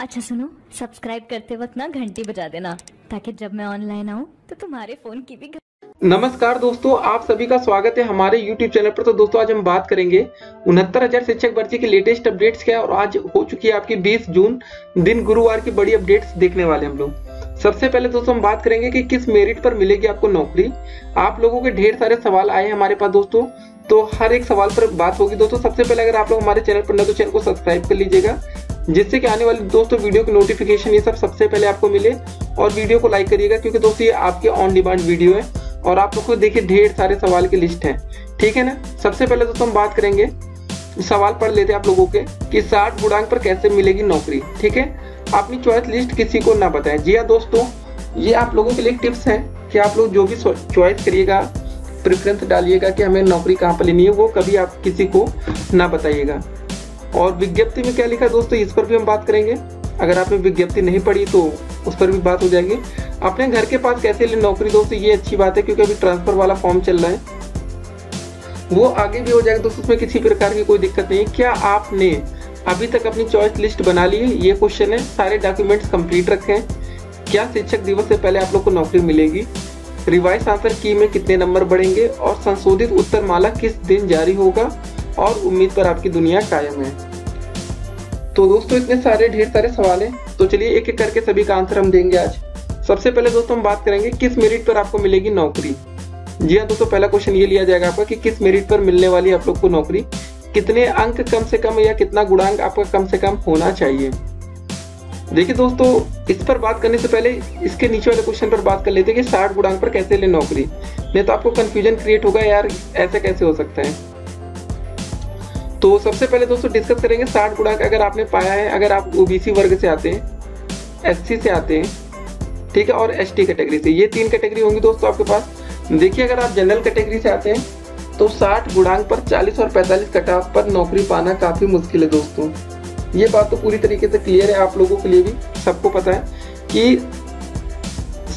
अच्छा सुनो, सब्सक्राइब करते वक्त ना घंटी बजा देना ताकि जब मैं ऑनलाइन आऊँ तो तुम्हारे फोन की भी। नमस्कार दोस्तों, आप सभी का स्वागत है हमारे YouTube चैनल पर। तो दोस्तों आज हम बात करेंगे 69,000 शिक्षक भर्ती की लेटेस्ट अपडेट्स क्या है, और आज हो चुकी है आपकी 20 जून दिन गुरुवार की बड़ी अपडेट्स देखने वाले हम लोग। सबसे पहले दोस्तों हम बात करेंगे कि किस मेरिट पर मिलेगी आपको नौकरी। आप लोगों के ढेर सारे सवाल आए हैं हमारे पास दोस्तों, तो हर एक सवाल पर बात होगी दोस्तों। सबसे पहले अगर आप लोग हमारे चैनल पर न तो चैनल को सब्सक्राइब कर लीजिएगा, जिससे कि आने वाली दोस्तों वीडियो की नोटिफिकेशन ये सब सबसे पहले आपको मिले, और वीडियो को लाइक करिएगा क्योंकि दोस्तों ये आपके ऑन डिमांड वीडियो है और आप लोग को देखिए ढेर सारे सवाल की लिस्ट है, ठीक है ना। सबसे पहले दोस्तों हम बात करेंगे, सवाल पढ़ लेते हैं आप लोगों के कि 60 गुणांक पर कैसे मिलेगी नौकरी, ठीक है। अपनी चॉइस लिस्ट किसी को ना बताएं। जी हाँ दोस्तों, ये आप लोगों के लिए टिप्स है कि आप लोग जो भी चॉइस करिएगा, प्रेफरेंस डालिएगा कि हमें नौकरी कहाँ पर लेनी है, वो कभी आप किसी को ना बताइएगा। और विज्ञप्ति में क्या लिखा दोस्तों, इस पर भी हम बात करेंगे। अगर आपने विज्ञप्ति नहीं पढ़ी तो उस पर भी बात हो जाएगी। अपने घर के पास कैसे ले नौकरी दोस्तों, ये अच्छी बात है क्योंकि अभी ट्रांसफर वाला फॉर्म चल रहा है, वो आगे भी हो जाएगा दोस्तों, उसमें किसी प्रकार की कोई दिक्कत नहीं है। क्या आपने अभी तक अपनी चॉइस लिस्ट बना ली है, ये क्वेश्चन है। सारे डॉक्यूमेंट्स कंप्लीट रखें। क्या शिक्षक दिवस से पहले आप लोग को नौकरी मिलेगी। रिवाइज आंसर की में कितने नंबर बढ़ेंगे, और संशोधित उत्तर माला किस दिन जारी होगा, और उम्मीद पर आपकी दुनिया कायम है। तो दोस्तों इतने सारे ढेर सारे सवाल हैं, तो चलिए एक एक करके सभी का आंसर हम देंगे आज। सबसे पहले दोस्तों हम बात करेंगे किस मेरिट पर आपको मिलेगी नौकरी। जी हाँ दोस्तों, पहला क्वेश्चन ये लिया जाएगा आपका कि किस मेरिट पर मिलने वाली आप लोग को नौकरी, कितने अंक कम से कम या कितना गुणांक आपका कम से कम होना चाहिए। देखिए दोस्तों, इस पर बात करने से पहले इसके नीचे वाले क्वेश्चन पर बात कर लेते हैं कि 60 गुणांक पर कैसे ले नौकरी, नहीं तो आपको कंफ्यूजन क्रिएट होगा यार ऐसा कैसे हो सकता है। तो सबसे पहले दोस्तों डिस्कस करेंगे 60 गुणांक अगर आपने पाया है, अगर आप ओबीसी वर्ग से आते हैं, एससी से आते हैं, ठीक है, और एसटी कैटेगरी से, ये तीन कैटेगरी होंगी दोस्तों आपके पास। देखिए अगर आप जनरल कैटेगरी से आते हैं तो 60 गुणांक पर 40 और 45 कट ऑफ पर नौकरी पाना काफ़ी मुश्किल है दोस्तों। ये बात तो पूरी तरीके से क्लियर है आप लोगों के लिए भी, सबको पता है कि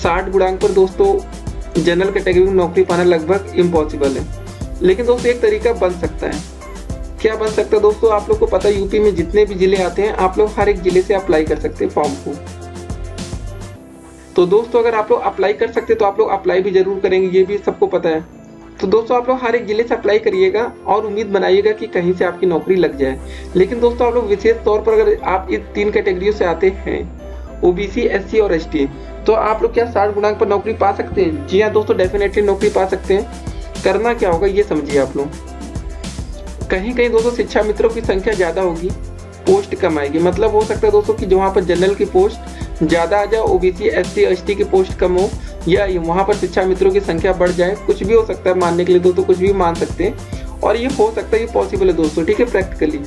60 गुणांक पर दोस्तों जनरल कैटेगरी में नौकरी पाना लगभग इम्पॉसिबल है। लेकिन दोस्तों एक तरीका बन सकता है। क्या बन सकता है दोस्तों, आप लोग को पता है यूपी में जितने भी जिले आते हैं, आप लोग हर एक जिले से अप्लाई कर सकते हैं फॉर्म को। तो दोस्तों अगर आप लोग अप्लाई कर सकते हैं तो आप लोग अप्लाई भी जरूर करेंगे, ये भी सबको पता है। तो दोस्तों आप लोग हर एक जिले से अप्लाई करिएगा और उम्मीद बनाइएगा कि कहीं से आपकी नौकरी लग जाए। लेकिन दोस्तों आप लोग विशेष तौर पर अगर आप इस तीन कैटेगरियों से आते हैं, ओबीसी, एससी और एसटी, तो आप लोग क्या 60 गुणांक पर नौकरी पा सकते हैं? जी हाँ दोस्तों, डेफिनेटली नौकरी पा सकते हैं। करना क्या होगा ये समझिए आप लोग, कहीं कहीं दोस्तों शिक्षा मित्रों की संख्या ज़्यादा होगी, पोस्ट कम आएगी। मतलब हो सकता है दोस्तों कि जहाँ पर जनरल की पोस्ट ज़्यादा आ जाए, ओबीसी, एससी, एसटी की पोस्ट कम हो, या वहाँ पर शिक्षा मित्रों की संख्या बढ़ जाए। कुछ भी हो सकता है, मानने के लिए दोस्तों कुछ भी मान सकते हैं, और ये हो सकता है, ये पॉसिबल है दोस्तों, ठीक है, प्रैक्टिकली।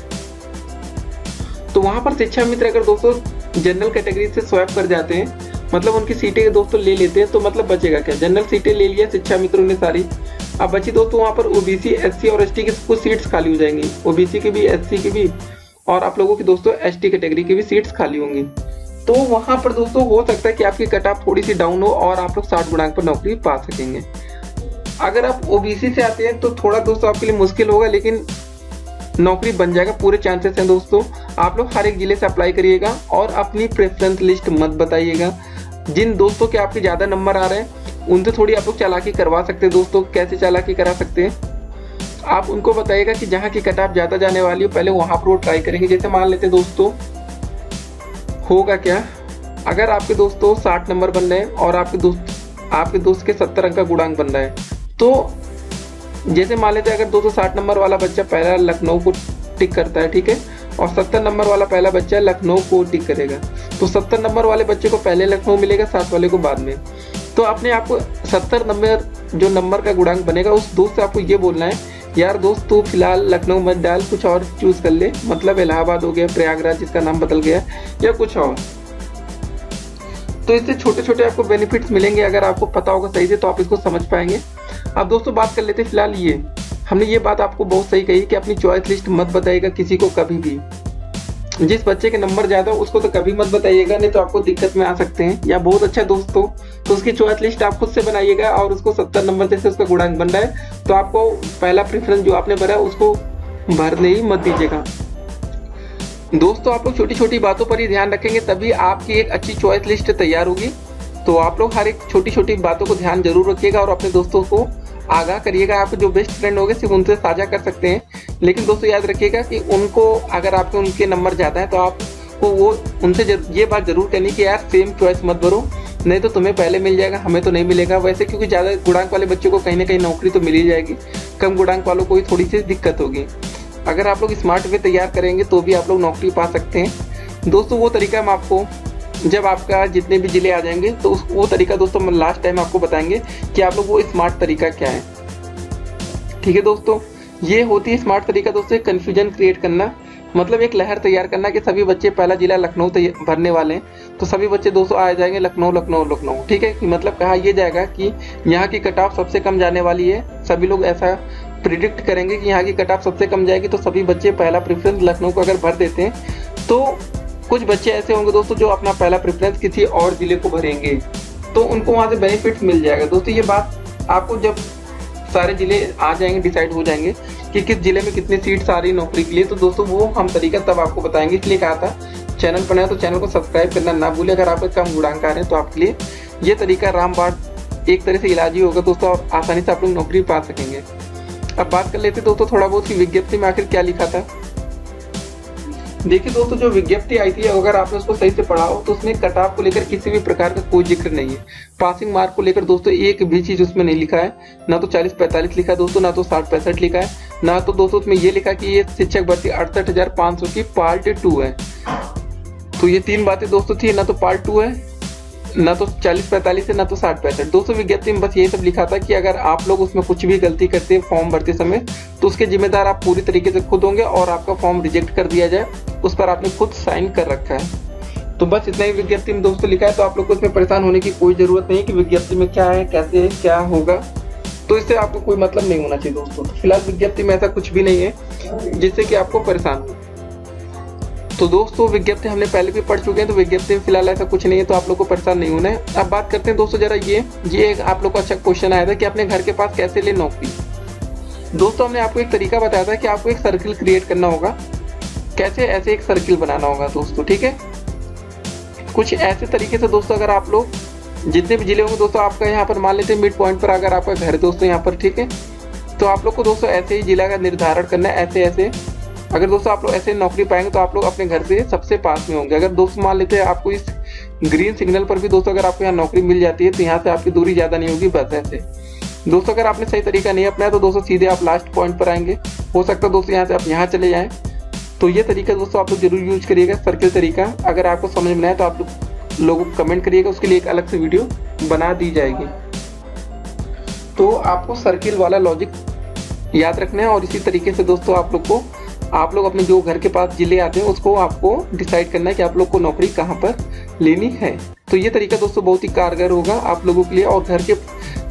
तो वहाँ पर शिक्षा मित्र अगर दोस्तों जनरल कैटेगरी से स्वैप कर जाते हैं, मतलब उनकी सीटें दोस्तों ले लेते हैं, तो मतलब बचेगा क्या? जनरल सीटें ले लिया शिक्षा मित्रों ने सारी, अब बची दोस्तों वहाँ पर ओबीसी, एससी और एसटी की कुछ सीट्स खाली हो जाएंगी। ओबीसी की भी, एससी की भी, और आप लोगों की दोस्तों एसटी कैटेगरी की भी सीट्स खाली होंगी। तो वहाँ पर दोस्तों हो सकता है कि आपकी कट ऑफ थोड़ी सी डाउन हो और आप लोग 60 गुणांक पर नौकरी पा सकेंगे। अगर आप ओबीसी से आते हैं तो थोड़ा दोस्तों आपके लिए मुश्किल होगा, लेकिन नौकरी बन जाएगा, पूरे चांसेस हैं दोस्तों। आप लोग हर एक जिले से अप्लाई करिएगा और अपनी प्रेफरेंस लिस्ट मत बताइएगा। जिन दोस्तों के आपके ज़्यादा नंबर आ रहे हैं उनसे थोड़ी आप लोग चालाकी करवा सकते हैं दोस्तों। कैसे चालाकी करा सकते हैं, आप उनको बताइएगा कि जहाँ की कट ऑफ ज़्यादा जाने वाली हो पहले वहाँ पर वो ट्राई करेंगे। जैसे मान लेते हैं दोस्तों, होगा क्या, अगर आपके दोस्तों 60 नंबर बन रहे हैं और आपके दोस्त के 70 अंक का गुणांक बन रहा है, तो जैसे मान लेते हैं अगर 260 नंबर वाला बच्चा पहला लखनऊ को टिक करता है, ठीक है, और 70 नंबर वाला पहला बच्चा लखनऊ को टिक करेगा, तो 70 नंबर वाले बच्चे को पहले लखनऊ मिलेगा, 60 वाले को बाद में। तो अपने आपको 70 नंबर जो नंबर का गुणांक बनेगा, उस दोस्त से आपको ये बोलना है, यार दोस्त तू फिलहाल लखनऊ मत डाल, कुछ और चूज़ कर ले, मतलब इलाहाबाद हो गया, प्रयागराज जिसका नाम बदल गया, या कुछ और। तो इससे छोटे छोटे आपको बेनिफिट्स मिलेंगे। अगर आपको पता होगा सही से तो आप इसको समझ पाएंगे। अब दोस्तों बात कर लेते हैं फिलहाल, ये हमने ये बात आपको बहुत सही कही कि अपनी चॉइस लिस्ट मत बताइएगा किसी को कभी भी। जिस बच्चे के नंबर ज़्यादा हो उसको तो कभी मत बताइएगा, नहीं तो आपको दिक्कत में आ सकते हैं। या बहुत अच्छा दोस्तों, तो उसकी चॉइस लिस्ट आप खुद से बनाइएगा और उसको 70 नंबर जैसे उसका गुणांक बन रहा है, तो आपको पहला प्रेफरेंस जो आपने भरा उसको भरने ही मत दीजिएगा। दोस्तों आप लोग छोटी छोटी बातों पर ही ध्यान रखेंगे तभी आपकी एक अच्छी चॉइस लिस्ट तैयार होगी। तो आप लोग हर एक छोटी छोटी बातों को ध्यान जरूर रखिएगा और अपने दोस्तों को आगाह करिएगा। आपके जो बेस्ट फ्रेंड होंगे सिर्फ उनसे साझा कर सकते हैं, लेकिन दोस्तों याद रखिएगा कि उनको अगर आपके उनके नंबर ज़्यादा है तो आपको वो उनसे ये बात जरूर कहनी कि यार सेम चॉइस मत भरो, नहीं तो तुम्हें पहले मिल जाएगा हमें तो नहीं मिलेगा। वैसे क्योंकि ज़्यादा गुणांक वाले बच्चों को कहीं ना कहीं नौकरी तो मिल ही जाएगी, कम गुणांक वालों को ही थोड़ी सी दिक्कत होगी। अगर आप लोग स्मार्ट वे तैयार करेंगे तो भी आप लोग नौकरी पा सकते हैं। दोस्तों वो तरीका हम आपको जब आपका जितने भी ज़िले आ जाएंगे तो वो तरीका दोस्तों हम लास्ट टाइम आपको बताएंगे कि आप लोग वो स्मार्ट तरीका क्या है। ठीक है दोस्तों, ये होती है स्मार्ट तरीका दोस्तों, कन्फ्यूजन क्रिएट करना, मतलब एक लहर तैयार करना कि सभी बच्चे पहला ज़िला लखनऊ भरने वाले हैं तो सभी बच्चे दोस्तों आ जाएंगे लखनऊ लखनऊ लखनऊ। ठीक है, मतलब कहा यह जाएगा कि यहाँ की कट ऑफ सबसे कम जाने वाली है, सभी लोग ऐसा प्रिडिक्ट करेंगे कि यहाँ की कट ऑफ सबसे कम जाएगी तो सभी बच्चे पहला प्रेफरेंस लखनऊ को अगर भर देते हैं तो कुछ बच्चे ऐसे होंगे दोस्तों जो अपना पहला प्रेफरेंस किसी और ज़िले को भरेंगे तो उनको वहाँ से बेनिफिट मिल जाएगा। दोस्तों ये बात आपको जब सारे ज़िले आ जाएंगे, डिसाइड हो जाएंगे कि किस ज़िले में कितनी सीट्स आ रही नौकरी के लिए, तो दोस्तों वो हम तरीका तब आपको बताएंगे। इसलिए कहा था चैनल पर नया तो चैनल को सब्सक्राइब करना ना भूलें। अगर आपके कम गुणांक आ रहे हैं तो आपके लिए ये तरीका रामबाण एक तरह से इलाज ही होगा दोस्तों, आप आसानी से आप लोग नौकरी पा सकेंगे। अब बात कर लेते दोस्तों थोड़ा बहुत की विज्ञप्ति में आखिर क्या लिखा था। देखिए दोस्तों जो विज्ञप्ति आई थी अगर आपने उसको सही से पढ़ा हो तो उसमें कट ऑफ को लेकर किसी भी प्रकार का कोई जिक्र नहीं है, पासिंग मार्क को लेकर दोस्तों एक भी चीज़ उसमें नहीं लिखा है, ना तो 40-45 लिखा है दोस्तों, ना तो 60-65 लिखा है, ना तो दोस्तों उसमें ये लिखा कि ये शिक्षक भर्ती 68,500 की पार्ट 2 है। तो ये तीन बातें दोस्तों थी, ना तो पार्ट 2 है, ना तो 40-45 है, ना तो 60-65। दोस्तों विज्ञप्ति में बस यही सब लिखा था कि अगर आप लोग उसमें कुछ भी गलती करते हैं फॉर्म भरते समय तो उसके जिम्मेदार आप पूरी तरीके से खुद होंगे और आपका फॉर्म रिजेक्ट कर दिया जाए, उस पर आपने खुद साइन कर रखा है। तो बस इतना ही विज्ञप्ति में दोस्तों लिखा है, तो आप लोग को इसमें परेशान होने की कोई ज़रूरत नहीं कि विज्ञप्ति में क्या है, कैसे है, क्या होगा, तो इससे आपको कोई मतलब नहीं होना चाहिए दोस्तों। फिलहाल विज्ञप्ति में ऐसा कुछ भी नहीं है जिससे कि आपको परेशान हो। तो दोस्तों विज्ञप्ति हमने पहले भी पढ़ चुके हैं, तो विज्ञप्ति में फिलहाल ऐसा कुछ नहीं है, तो आप लोग को परेशान नहीं होना है। अब बात करते हैं दोस्तों जरा ये एक आप लोग का अच्छा क्वेश्चन आया था कि अपने घर के पास कैसे ले नौकरी। दोस्तों हमने आपको एक तरीका बताया था कि आपको एक सर्किल क्रिएट करना होगा, कैसे ऐसे एक सर्किल बनाना होगा दोस्तों। ठीक है, कुछ ऐसे तरीके से दोस्तों अगर आप लोग जितने भी जिले होंगे दोस्तों आपका यहाँ पर मान लेते हैं मिड पॉइंट पर अगर आपका घर है दोस्तों यहाँ पर, ठीक है, तो आप लोग को दोस्तों ऐसे ही जिला का निर्धारण करना है। ऐसे अगर दोस्तों आप लोग ऐसे नौकरी पाएंगे तो आप लोग अपने घर से सबसे पास में होंगे। अगर दोस्तों मान लेते हैं आपको इस ग्रीन सिग्नल पर भी दोस्तों अगर आपको यहाँ नौकरी मिल जाती है तो यहाँ से आपकी दूरी ज़्यादा नहीं होगी। बस ऐसे दोस्तों अगर आपने सही तरीका नहीं अपनाया तो दोस्तों सीधे आप लास्ट पॉइंट पर आएंगे, हो सकता है दोस्तों यहाँ से आप यहाँ चले जाएँ। तो ये तरीका दोस्तों आप लोग जरूर यूज करिएगा, सर्किल तरीका। अगर आपको समझ में आए तो आप लोग कमेंट करिएगा, उसके लिए एक अलग से वीडियो बना दी जाएगी। तो आपको सर्किल वाला लॉजिक याद रखना है और इसी तरीके से दोस्तों आप लोग अपने जो घर के पास जिले आते हैं उसको आपको डिसाइड करना है कि आप लोग को नौकरी कहाँ पर लेनी है। तो ये तरीका दोस्तों बहुत ही कारगर होगा आप लोगों के लिए और घर के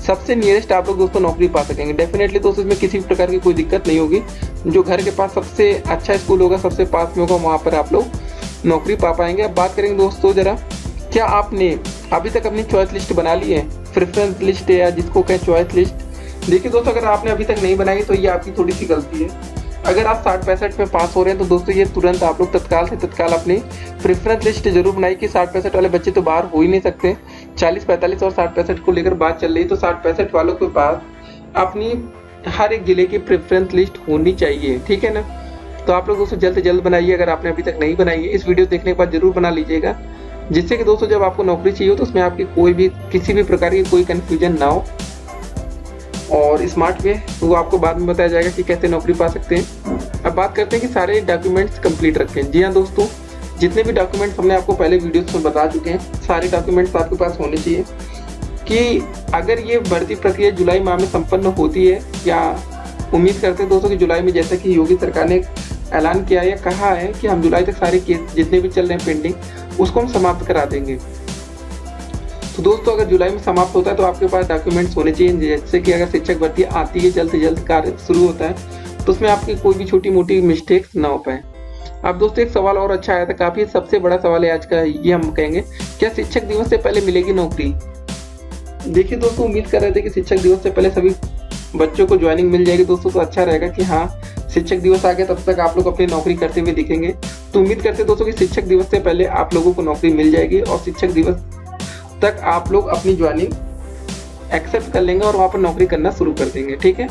सबसे नियरेस्ट आप लोग दोस्तों नौकरी पा सकेंगे। डेफिनेटली दोस्तों इसमें किसी भी प्रकार की कोई दिक्कत नहीं होगी, जो घर के पास सबसे अच्छा स्कूल होगा, सबसे पास में होगा, वहाँ पर आप लोग नौकरी पा पाएंगे। अब बात करेंगे दोस्तों ज़रा क्या आपने अभी तक अपनी चॉइस लिस्ट बना ली है, प्रेफरेंस लिस्ट या जिसको कहें चॉइस लिस्ट। देखिए दोस्तों अगर आपने अभी तक नहीं बनाई तो ये आपकी थोड़ी सी गलती है। अगर आप 60-65 में पास हो रहे हैं तो दोस्तों ये तुरंत आप लोग तत्काल से तत्काल अपनी प्रेफरेंस लिस्ट जरूर बनाई कि 60-65 वाले बच्चे तो बाहर हो ही नहीं सकते। 40-45 और 60-65 को लेकर बात चल रही है तो 60-65 वालों के पास अपनी हर एक ज़िले की प्रेफरेंस लिस्ट होनी चाहिए। ठीक है ना, तो आप लोग दोस्तों जल्द से जल्द बनाइए अगर आपने अभी तक नहीं बनाई है। इस वीडियो देखने के बाद जरूर बना लीजिएगा, जिससे कि दोस्तों जब आपको नौकरी चाहिए हो तो उसमें आपकी कोई भी किसी भी प्रकार की कोई कन्फ्यूजन ना हो। और स्मार्ट वे वो आपको बाद में बताया जाएगा कि कैसे नौकरी पा सकते हैं। अब बात करते हैं कि सारे डॉक्यूमेंट्स कंप्लीट रखें। जी हाँ दोस्तों, जितने भी डॉक्यूमेंट्स हमने आपको पहले वीडियोस में बता चुके हैं सारे डॉक्यूमेंट्स आपके पास होने चाहिए कि अगर ये भर्ती प्रक्रिया जुलाई माह में संपन्न होती है या उम्मीद करते हैं दोस्तों कि जुलाई में, जैसा कि योगी सरकार ने ऐलान किया या कहा है कि हम जुलाई तक सारे केस जितने भी चल रहे हैं पेंडिंग उसको हम समाप्त करा देंगे। तो दोस्तों अगर जुलाई में समाप्त होता है तो आपके पास डॉक्यूमेंट्स होने चाहिए, जैसे कि अगर शिक्षक भर्ती आती है जल्द से जल्द कार्य शुरू होता है तो उसमें आपकी कोई भी छोटी मोटी मिस्टेक्स ना हो पाए। अब दोस्तों एक सवाल और अच्छा आया था, काफ़ी सबसे बड़ा सवाल है आज का, ये हम कहेंगे क्या शिक्षक दिवस से पहले मिलेगी नौकरी। देखिए दोस्तों उम्मीद कर रहे थे कि शिक्षक दिवस से पहले सभी बच्चों को ज्वाइनिंग मिल जाएगी दोस्तों, तो अच्छा रहेगा कि हाँ शिक्षक दिवस आ गया तब तक आप लोग अपनी नौकरी करते हुए दिखेंगे। तो उम्मीद करते हैं दोस्तों कि शिक्षक दिवस से पहले आप लोगों को नौकरी मिल जाएगी और शिक्षक दिवस तक आप लोग अपनी ज्वाइनिंग एक्सेप्ट कर लेंगे और वहाँ पर नौकरी करना शुरू कर देंगे। ठीक है,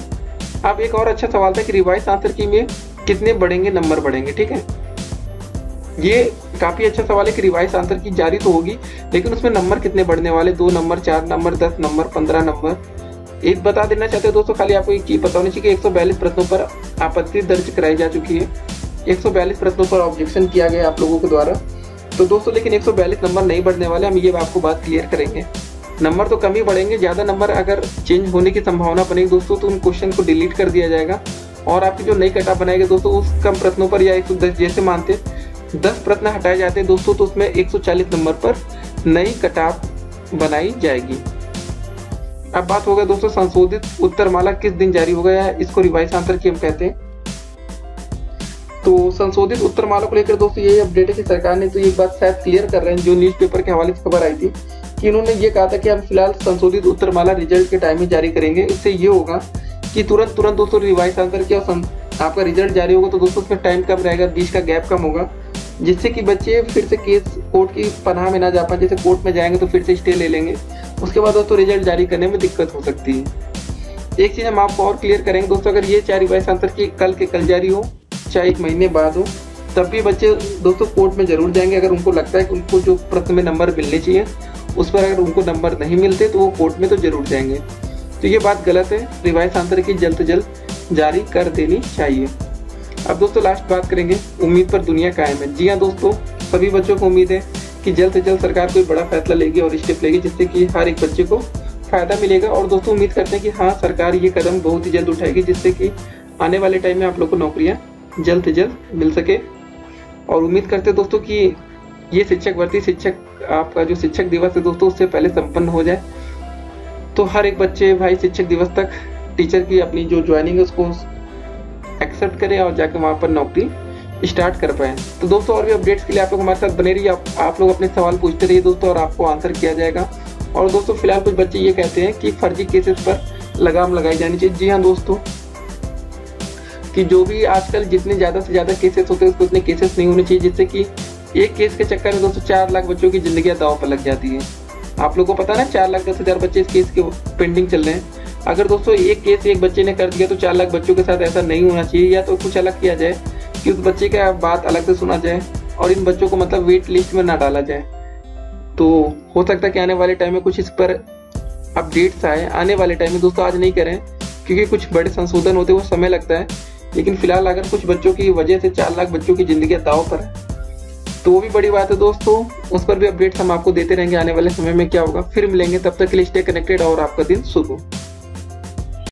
अब एक और अच्छा सवाल था कि रिवाइज आंसर की में कितने बढ़ेंगे नंबर बढ़ेंगे। ठीक है, ये काफी अच्छा सवाल है कि रिवाइज आंसर की जारी तो होगी लेकिन उसमें नंबर कितने बढ़ने वाले, 2 नंबर, 4 नंबर, 10 नंबर, 15 नंबर। एक बता देना चाहते हैं दोस्तों, खाली आपको ये पता होना चाहिए कि 142 प्रश्नों पर आपत्ति दर्ज कराई जा चुकी है, 142 प्रश्नों पर ऑब्जेक्शन किया गया आप लोगों के द्वारा। तो दोस्तों लेकिन 142 नंबर नहीं बढ़ने वाले, हम ये आपको बात क्लियर करेंगे। नंबर तो कम ही बढ़ेंगे, ज़्यादा नंबर अगर चेंज होने की संभावना बनेगी दोस्तों तो उन क्वेश्चन को डिलीट कर दिया जाएगा और आपकी जो नई कटा बनाएगा दोस्तों उस कम प्रश्नों पर, या 110 जैसे मानते 10 प्रश्न हटाए जाते हैं दोस्तों तो उसमें 140 नंबर पर नई कटा बनाई जाएगी। अब बात होगा दोस्तों संशोधित उत्तरमाला किस दिन जारी होगा, या इसको रिवाइज आंसर की हम कहते हैं। तो संशोधित उत्तरमाला को लेकर दोस्तों यही अपडेट है कि सरकार ने तो ये बात शायद क्लियर कर रहे हैं, जो न्यूज़पेपर के हवाले से खबर आई थी कि इन्होंने ये कहा था कि हम फिलहाल संशोधित उत्तरमाला रिजल्ट के टाइम ही जारी करेंगे। इससे ये होगा कि तुरंत दोस्तों रिवाइज आंसर किया आपका रिजल्ट जारी होगा तो दोस्तों उसमें टाइम कम रहेगा, बीच का गैप कम होगा, जिससे कि बच्चे फिर से केस कोर्ट की पनाह में ना जा पाए। जैसे कोर्ट में जाएंगे तो फिर से स्टे ले लेंगे, उसके बाद दोस्तों रिजल्ट जारी करने में दिक्कत हो सकती है। एक चीज़ हम आपको और क्लियर करेंगे दोस्तों, अगर ये चाहे रिवाइज आंसर की कल के कल जारी हो चाहे एक महीने बाद हो, तब भी बच्चे दोस्तों कोर्ट में जरूर जाएंगे अगर उनको लगता है कि उनको जो प्रश्न में नंबर मिलने चाहिए उस पर अगर उनको नंबर नहीं मिलते तो वो कोर्ट में तो जरूर जाएंगे। तो ये बात गलत है, रिवाइज आंसर की जल्द से जल्द जारी कर देनी चाहिए। अब दोस्तों लास्ट बात करेंगे, उम्मीद पर दुनिया कायम है। जी हाँ दोस्तों, सभी बच्चों को उम्मीद है कि जल्द से जल्द सरकार कोई बड़ा फैसला लेगी और स्टेप लेगी जिससे कि हर एक बच्चे को फायदा मिलेगा। और दोस्तों उम्मीद करते हैं कि हाँ सरकार ये कदम बहुत ही जल्द उठाएगी जिससे कि आने वाले टाइम में आप लोग को नौकरियाँ जल्द से जल्द मिल सके। और उम्मीद करते हैं दोस्तों कि ये शिक्षक भर्ती शिक्षक आपका जो शिक्षक दिवस है दोस्तों उससे पहले संपन्न हो जाए, तो हर एक बच्चे भाई शिक्षक दिवस तक टीचर की अपनी जो ज्वाइनिंग है उसको एक्सेप्ट करें और जाके वहाँ पर नौकरी स्टार्ट कर पाएँ। तो दोस्तों और भी अपडेट्स के लिए आप लोग हमारे साथ बने रहिए, आप लोग अपने सवाल पूछते रहिए दोस्तों और आपको आंसर किया जाएगा। और दोस्तों फिलहाल कुछ बच्चे ये कहते हैं कि फर्जी केसेस पर लगाम लगाई जानी चाहिए। जी हाँ दोस्तों, कि जो भी आजकल जितने ज़्यादा से ज़्यादा केसेस होते हैं उसको उतने केसेस नहीं होने चाहिए, जिससे कि एक केस के चक्कर में दोस्तों 4 लाख बच्चों की जिंदगी दांव पर लग जाती है। आप लोगों को पता ना 4,10,000 बच्चे इस केस के पेंडिंग चल रहे हैं। अगर दोस्तों एक केस एक बच्चे ने कर दिया तो 4 लाख बच्चों के साथ ऐसा नहीं होना चाहिए, या तो कुछ अलग किया जाए कि उस बच्चे का बात अलग से सुना जाए और इन बच्चों को मतलब वेट लिस्ट में ना डाला जाए। तो हो सकता है कि आने वाले टाइम में कुछ इस पर अपडेट्स आए, आने वाले टाइम में दोस्तों आज नहीं करें क्योंकि कुछ बड़े संशोधन होते हैं वो समय लगता है, लेकिन फिलहाल अगर कुछ बच्चों की वजह से 4 लाख बच्चों की जिंदगी दांव पर है तो वो भी बड़ी बात है दोस्तों। उस पर भी अपडेट्स हम आपको देते रहेंगे आने वाले समय में क्या होगा। फिर मिलेंगे, तब तक के लिए स्टे कनेक्टेड और आपका दिन शुभ हो।